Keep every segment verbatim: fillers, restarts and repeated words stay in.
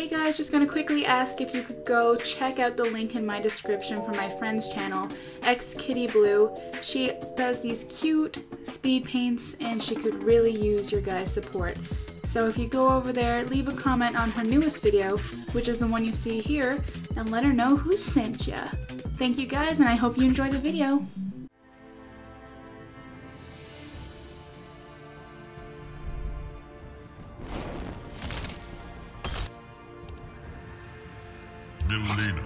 Hey guys, just gonna quickly ask if you could go check out the link in my description for my friend's channel, X Kitty Blue. She does these cute speed paints and she could really use your guys' support. So if you go over there, leave a comment on her newest video, which is the one you see here, and let her know who sent ya. Thank you guys, and I hope you enjoyed the video. Mileena.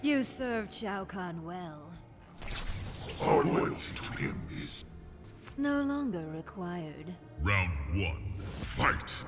You served Shao Kahn well. Our loyalty to him is no longer required. Round one, fight!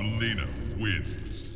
Mileena wins.